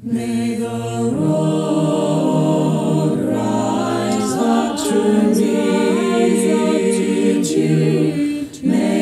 May the Lord rise up to meet you.